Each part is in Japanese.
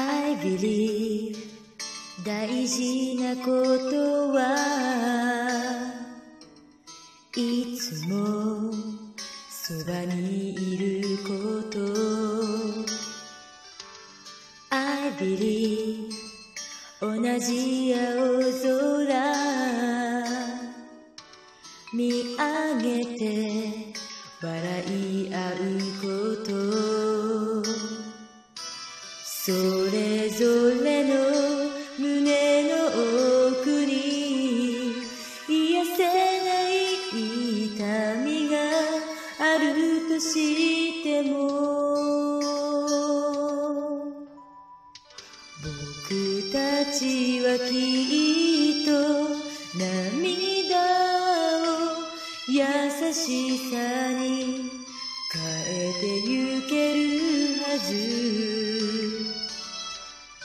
I believe 大事なことはいつもそばにいること I believe 同じ青空見上げて笑い合うことそれぞれの胸の奥に癒せない痛みがあるとしても僕たちはきっと涙を優しさに変えてゆけるはず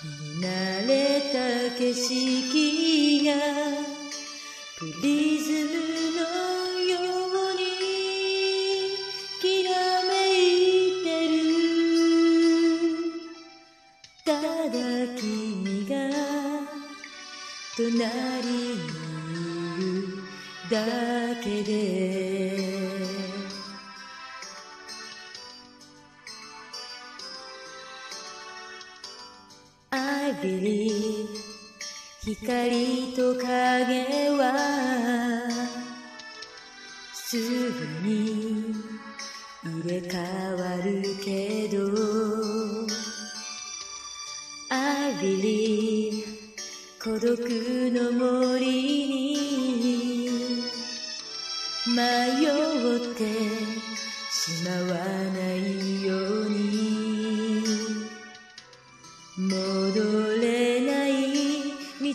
見慣れた景色がプリズムのようにきらめいてるただ君が隣にいるだけでI believe 光と影はすぐに入れ替わるけど I believe 孤独の森に迷ってしまわないように戻れない道を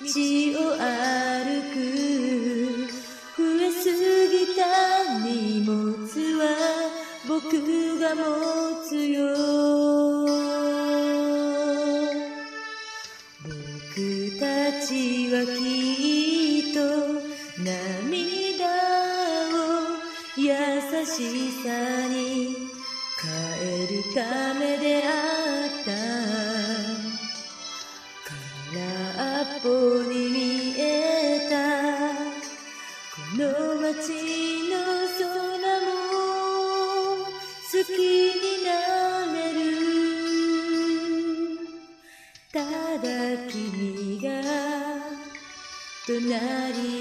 歩く増えすぎた荷物は僕が持つよ僕たちはきっと涙を優しさに変えるためであった空っぽに見えたこの街の空も好きになれるただ君が隣